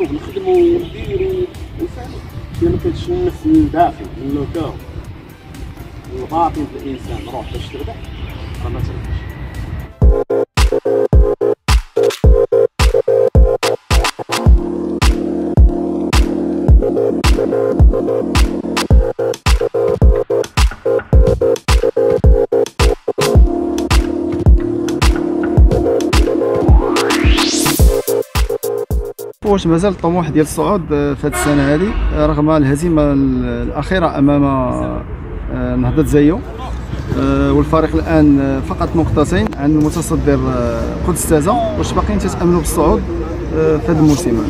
ونشوف نخدموا ونديروا ونساعدوا. ما كتشنف من الداخل من الكاو الباطن ديال الانسان. روح باش تربح راه ما تربحش. واش مازال الطموح ديال الصعود في هذه السنه هذه رغم الهزيمه الاخيره امام نهضة زايو؟ والفريق الان فقط نقطتين عن المتصدر قدس تازة. واش باقيين تتاملوا بالصعود في هذا الموسم؟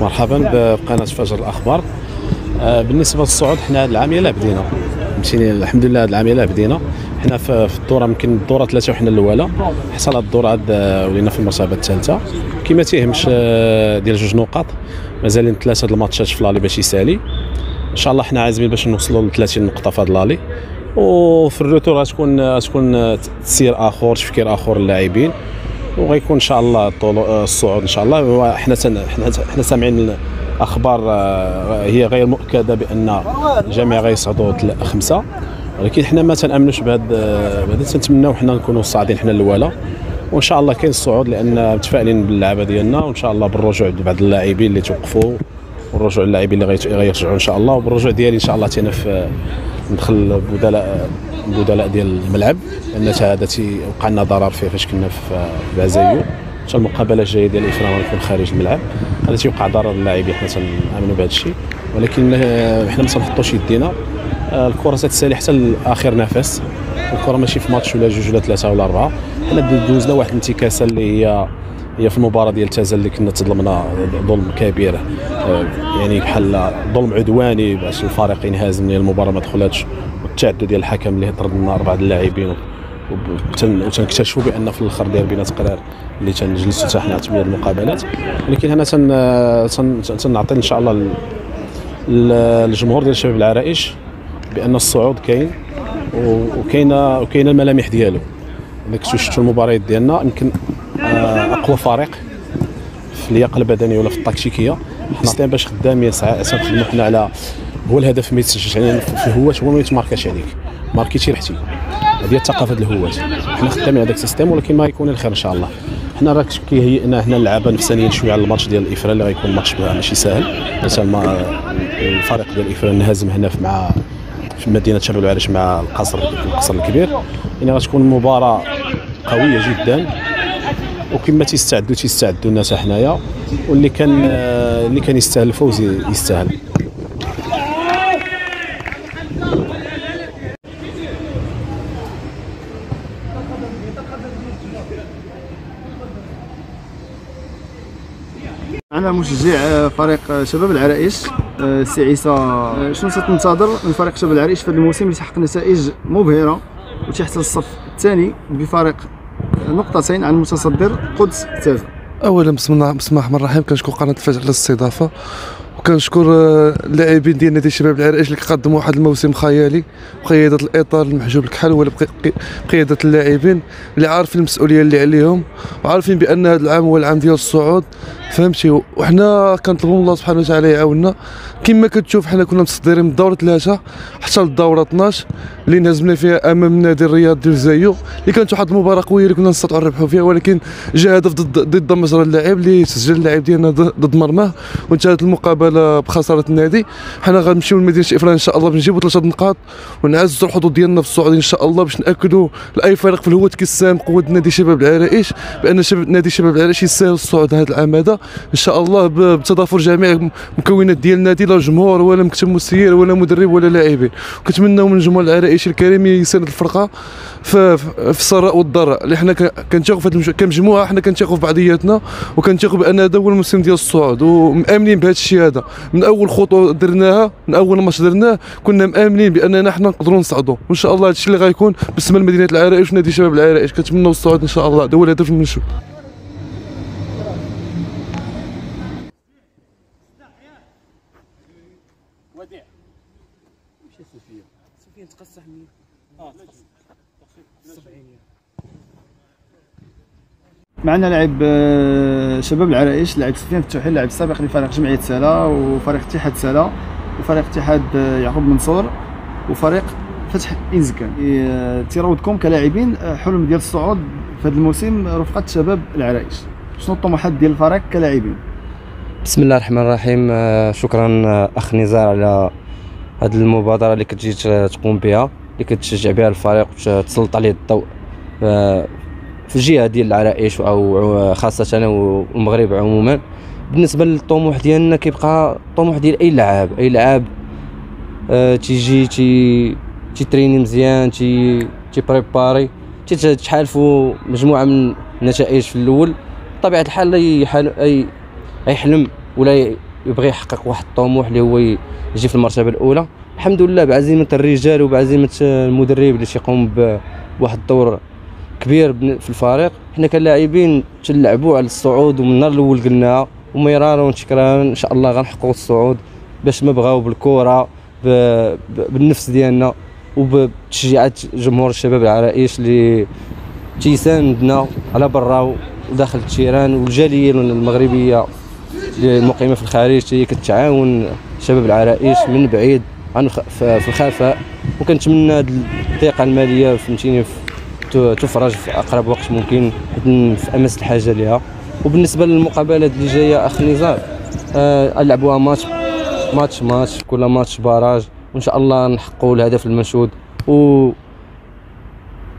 مرحبا بقناه فجر الاخبار. بالنسبه للصعود حنا هذا العام يلا بدينا مشينا الحمد لله. هذا العام يلا بدينا حنا في الدوره، يمكن الدوره 3 وحنا الاولى. حصل هذه الدوره ولينا في المرتبه الثالثه كما تيهمش ديال 2 نقاط. مازالين 3 د الماتشات في لالي باش يسالي. ان شاء الله حنا عازمين باش نوصلوا ل 30 نقطه في هذا لالي، وفي الروتور غتكون تسير اخر، تفكير اخر للاعبين، وغيكون ان شاء الله الصعود ان شاء الله. حنا سامعين اخبار هي غير مؤكده بان الجميع غيصعدوا 5، ولكن حنا ما تنامنوش بهذا. تنتمناو حنا نكونوا صاعدين حنا الاولى، وان شاء الله كاين الصعود لان متفائلين باللعبه ديالنا، وان شاء الله بالرجوع بعض اللاعبين اللي توقفوا، والرجوع اللاعبين اللي غيرجعوا ان شاء الله، وبالرجوع ديالي ان شاء الله ندخل بدلاء ديال الملعب لان هادتي وقع لنا ضرر فيه فاش كنا في زايو. ان شاء الله المقابله الجايه ديال إفران غتكون خارج الملعب، هذا تيوقع ضرر اللاعبين. حنا تنامنوا بهذا الشيء، ولكن حنا ما تنحطوش يدينا. الكره تتسالي حتى لاخر نفس. الكره ماشي في ماتش ولا 2 ولا 3 ولا 4. حنا دوزنا واحد الانتكاسه اللي هي في المباراه ديال تازة اللي كنا تظلمنا ظلم كبير، يعني بحال ظلم عدواني باش الفريق ينهزم من المباراه ما دخلاتش، والتعدد ديال الحكم اللي طرد لنا 4 اللاعبين، وتنكتشفوا بان في الاخر داير بينا تقرار اللي تنجلسوا حتى حنا 8 المقابلات. ولكن هنا تنعطي ان شاء الله الجمهور ديال شباب العرائش بان الصعود كاين وكاينه الملامح ديالو. الا كنتو شفتوا المباريات ديالنا يمكن اقوى فريق في اللياقه البدنيه ولا في التكتيكيه. حنا باش خدامين ساعه تنخدموا حنا على هو الهدف ما يتسجلش علينا في الهوات، هو ما يتماركاش عليك، ماركيتي رحتي. هذه ثقافه الهوات، حنا خدامين هذاك السيستيم، ولكن ما يكون الخير ان شاء الله. حنا راك كيهيئنا هنا اللعابه نفسانيين شويه على الماتش ديال الافران اللي غيكون ماتش ماشي ساهل. مثلا الفريق ديال الافران هازم هنا في مدينه شباب العرائش مع القصر الكبير، يعني غتكون مباراه قويه جدا. وكما تيستعدوا الناس حنايا، واللي كان يستاهل الفوز يستاهل. أنا مشجع فريق شباب العرائش سي عيسى. شنو تنتظر من فريق شباب العرائش في هذا الموسم اللي تحقق نتائج مبهرة وتحصل الصف الثاني بفارق نقطتين عن المتصدر قدس تازة؟ أولا بسم الله الرحمن الرحيم، كنشكر قناة فجر على الاستضافة، وكنشكر اللاعبين ديال نادي شباب العرائش اللي قدموا واحد الموسم خيالي بقيادة الإطار المحجوب الكحل ولا بقيادة اللاعبين اللي عارفين المسؤولية اللي عليهم، وعارفين بأن هذا العام هو العام ديال الصعود، فهمتي. وحنا كنطلبوا من الله سبحانه وتعالى يعاوننا. كما كتشوف حنا كنا متصدرين من الدورة 3 حتى للدورة 12 اللي انهزمنا فيها أمام نادي الرياض ديال زايو، اللي كانت واحد المباراة قوية اللي كنا نستطيعوا نربحوا فيها، ولكن جا هدف ضد مجرى اللاعب اللي سجل اللاعب ديالنا ضد مرماه، وانتهت المقابله بخساره النادي. حنا غنمشيو لمدينه افران ان شاء الله باش نجيبو 3 نقاط ونعززوا الحظوظ ديالنا في الصعود ان شاء الله، باش ناكدوا لاي فريق في الهوات كيساهم قوه نادي شباب العرائش بان نادي شباب العرائش يساهم الصعود هذا العام هذا ان شاء الله، بتضافر جميع المكونات ديال النادي، لا جمهور ولا مكتب مسير ولا مدرب ولا لاعبين. كنتمناو من جمهور العرائش الكريم يساند الفرقه في السراء والضراء، اللي حنا كنتاقوا كمجموعه، حنا كنتاقوا في بعضياتنا، وكنتاقوا بان هذا هو الموسم ديال الصعود، ومامنين بهذا الشيء هذا. من اول خطوه درناها، من اول ماتش درناه، كنا مامنين باننا حنا نقدروا نصعدوا، وان شاء الله هذا الشيء اللي غيكون بالنسبه لمدينه العرائش ونادي شباب العرائش. كنتمنوا الصعود ان شاء الله، هذا هو الهدف المنشود. معنا لاعب شباب العرائش، لاعب سفيان التوحيد، لاعب سابق لفريق جمعية سلا وفريق اتحاد سلا وفريق اتحاد يعقوب منصور وفريق فتح إنزكان. تراودكم كلاعبين حلم ديال الصعود في هذا الموسم رفقة شباب العرائش، شنو الطموحات ديال الفريق كلاعبين؟ بسم الله الرحمن الرحيم. شكرا اخ نزار على هذه المبادرة اللي كتجي تقوم بها، اللي كتشجع بها الفريق وتسلط عليه الضوء في الجهه ديال العرائش او خاصه والمغرب عموما. بالنسبه للطموح ديالنا كيبقى الطموح ديال اي لاعب تيجي تيتريني مزيان، تيبريباري، تيتحالفوا مجموعه من النتائج في الاول، بطبيعه الحال يحلم ولا يبغي يحقق واحد الطموح اللي هو يجي في المرتبه الاولى. الحمد لله بعزيمه الرجال وبعزيمه المدرب اللي تيقوم بواحد الدور كبير في الفريق. حنا كلاعبين تنلعبوا على الصعود، ومن النهار الاول قلناها ومرارا وتكرارا ان شاء الله غنحققوا الصعود، باش نبغاو بالكره بالنفس ديالنا وبتشجيعات جمهور الشباب العرائش اللي تيساندنا على برا وداخل التيران، والجاليه المغربيه المقيمه في الخارج هي كتعاون شباب العرائش من بعيد في الخفاء، وكنتمنى هذه الثقه الماليه فهمتيني تفرج في اقرب وقت ممكن في امس الحاجه ليها. وبالنسبه للمقابلات اللي جايه اخ نزار نلعبوها ماتش، كل ماتش باراج، وان شاء الله نحققوا الهدف المنشود.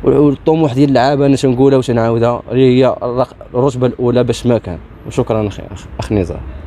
والطموح ديال اللعابه انا تنقولها وتنعاودها، هي الرتبه الاولى باش ما كان. وشكرا اخ نزار.